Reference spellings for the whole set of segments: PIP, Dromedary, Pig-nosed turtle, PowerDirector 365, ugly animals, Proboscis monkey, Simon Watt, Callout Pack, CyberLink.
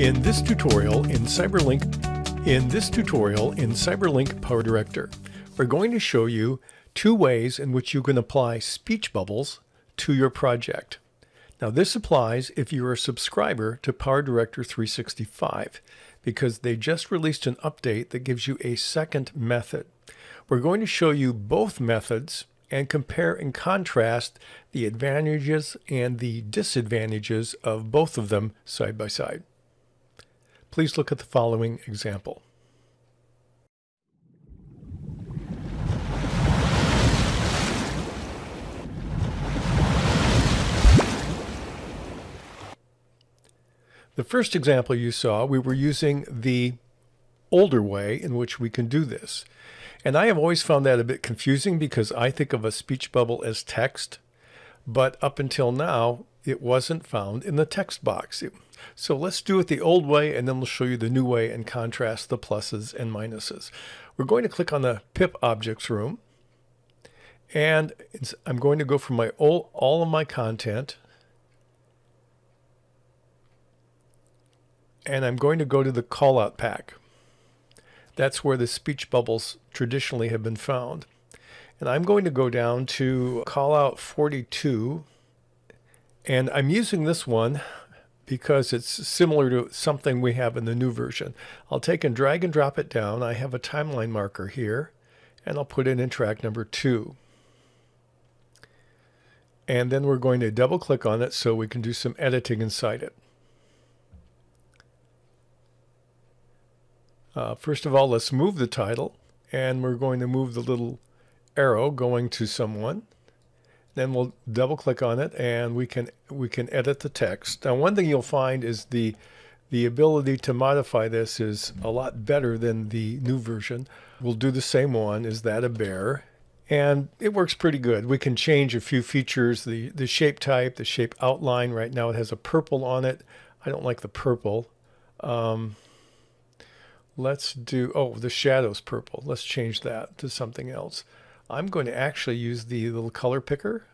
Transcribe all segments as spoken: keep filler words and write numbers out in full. In this tutorial in CyberLink, in this tutorial in CyberLink PowerDirector, we're going to show you two ways in which you can apply speech bubbles to your project. Now this applies if you're a subscriber to PowerDirector three sixty-five, because they just released an update that gives you a second method. We're going to show you both methods and compare and contrast the advantages and the disadvantages of both of them side by side. Please look at the following example. The first example you saw, we were using the older way in which we can do this. And I have always found that a bit confusing because I think of a speech bubble as text, but up until now, it wasn't found in the text box. So let's do it the old way, and then we'll show you the new way and contrast the pluses and minuses. We're going to click on the P I P objects room, and it's, I'm going to go from my all, all of my content, and I'm going to go to the Callout Pack. That's where the speech bubbles traditionally have been found. And I'm going to go down to Callout forty-two, and I'm using this one because it's similar to something we have in the new version. I'll take and drag and drop it down. I have a timeline marker here, and I'll put it in track number two. And then we're going to double click on it so we can do some editing inside it. Uh, first of all, let's move the title, and we're going to move the little arrow going to someone. Then we'll double click on it, and we can we can edit the text. Now, one thing you'll find is the the ability to modify this is a lot better than the new version. We'll do the same one. Is that a bear? And it works pretty good. We can change a few features, the the shape type, the shape outline. Right now, it has a purple on it. I don't like the purple. Um, let's do oh the shadow's purple. Let's change that to something else. I'm going to actually use the little color picker,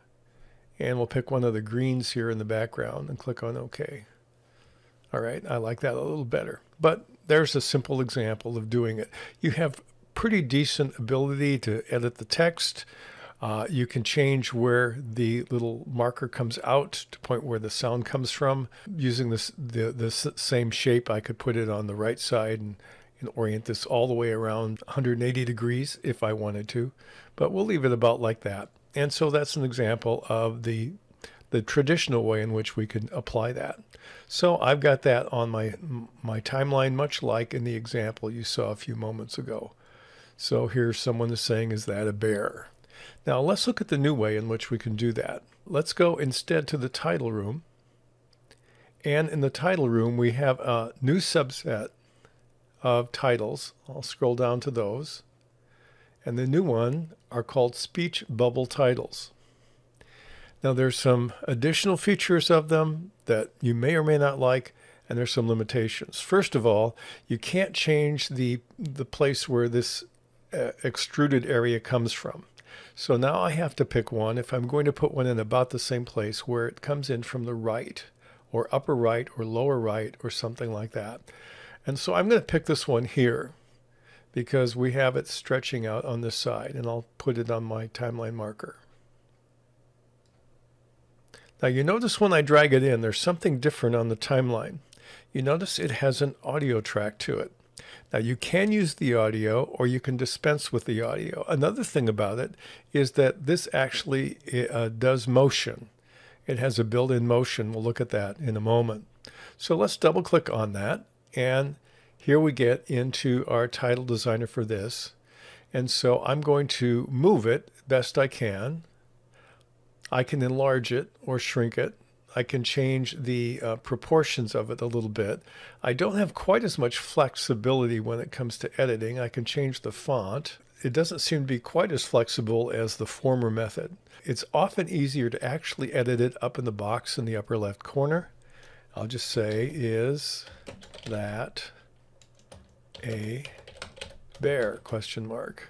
and we'll pick one of the greens here in the background and click on OK. All right, I like that a little better. But there's a simple example of doing it. You have pretty decent ability to edit the text. Uh, you can change where the little marker comes out to point where the sound comes from. Using this the, this same shape, I could put it on the right side and and orient this all the way around one hundred eighty degrees if I wanted to, but we'll leave it about like that. And so that's an example of the the traditional way in which we can apply that. So I've got that on my my timeline, much like in the example you saw a few moments ago. So here someone is saying, is that a bear? Now let's look at the new way in which we can do that. Let's go instead to the title room. And in the title room, we have a new subset of titles. I'll scroll down to those, and the new one are called speech bubble titles. Now there's some additional features of them that you may or may not like, and there's some limitations. First of all, you can't change the the place where this uh, extruded area comes from. So now I have to pick one if I'm going to put one in about the same place where it comes in from the right, or upper right, or lower right, or something like that. And so I'm going to pick this one here because we have it stretching out on this side, and I'll put it on my timeline marker. Now you notice when I drag it in, there's something different on the timeline. You notice it has an audio track to it. Now you can use the audio, or you can dispense with the audio. Another thing about it is that this actually uh, does motion. It has a built-in motion. We'll look at that in a moment. So let's double click on that. And here we get into our title designer for this. And so I'm going to move it best I can. I can enlarge it or shrink it. I can change the uh, proportions of it a little bit. I don't have quite as much flexibility when it comes to editing. I can change the font. It doesn't seem to be quite as flexible as the former method. It's often easier to actually edit it up in the box in the upper left corner. I'll just say, is that a bear? Question mark.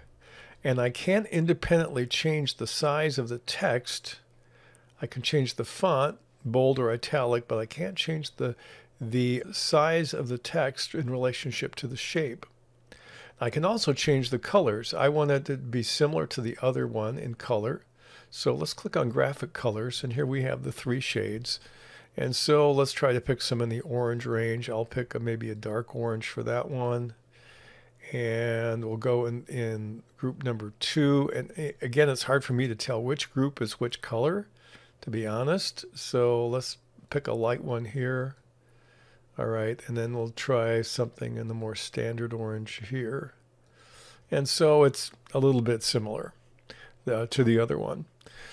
And I can independently change the size of the text. I can change the font, bold or italic, but I can't change the the size of the text in relationship to the shape. I can also change the colors. I want it to be similar to the other one in color. So let's click on graphic colors, and here we have the three shades. And so let's try to pick some in the orange range. I'll pick a, maybe a dark orange for that one. And we'll go in, in group number two. And again, it's hard for me to tell which group is which color, to be honest. So let's pick a light one here. All right, and then we'll try something in the more standard orange here. And so it's a little bit similar uh, to the other one.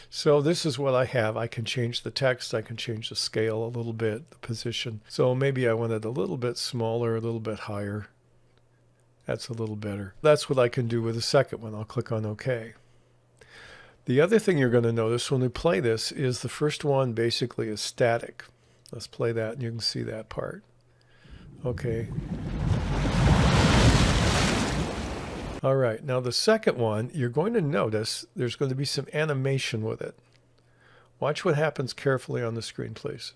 So this is what I have. I can change the text. I can change the scale a little bit, the position. So maybe I want it a little bit smaller, a little bit higher. That's a little better. That's what I can do with the second one. I'll click on OK. The other thing you're going to notice when we play this is the first one basically is static. Let's play that, and you can see that part. Okay. All right, now the second one, you're going to notice there's going to be some animation with it. Watch what happens carefully on the screen, please.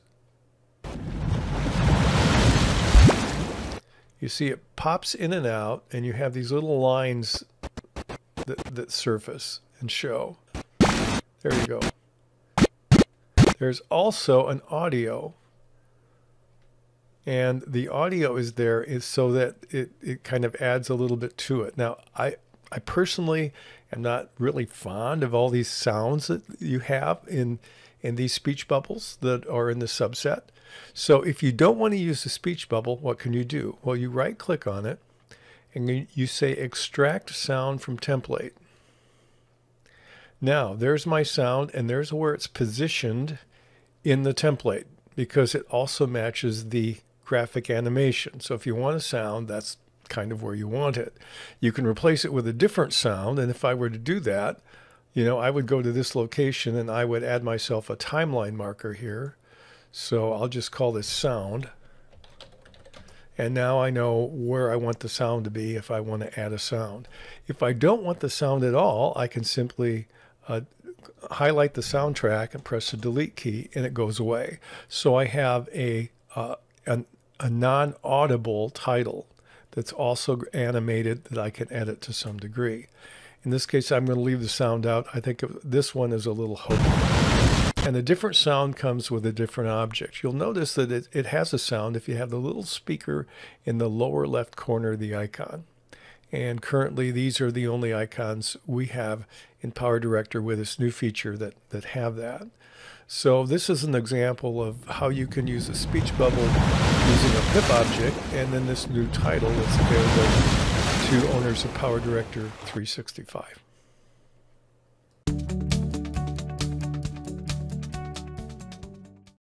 You see it pops in and out, and you have these little lines that, that surface and show. There you go. There's also an audio. And the audio is there is so that it, it kind of adds a little bit to it. Now, I, I personally am not really fond of all these sounds that you have in, in these speech bubbles that are in the subset. So if you don't want to use the speech bubble, what can you do? Well, you right-click on it, and you say Extract Sound from Template. Now, there's my sound, and there's where it's positioned in the template, because it also matches the graphic animation. So if you want a sound, that's kind of where you want it. You can replace it with a different sound, and if I were to do that, you know, I would go to this location and I would add myself a timeline marker here. So I'll just call this sound. And now I know where I want the sound to be if I want to add a sound. If I don't want the sound at all, I can simply uh, highlight the soundtrack and press the delete key, and it goes away. So I have a uh, an a non-audible title that's also animated that I can edit to some degree. In this case, I'm going to leave the sound out. I think this one is a little hokey. And a different sound comes with a different object. You'll notice that it, it has a sound if you have the little speaker in the lower left corner of the icon. And currently, these are the only icons we have in PowerDirector with this new feature that, that have that. So this is an example of how you can use a speech bubble using a P I P object, and then this new title that's available to owners of PowerDirector three sixty-five.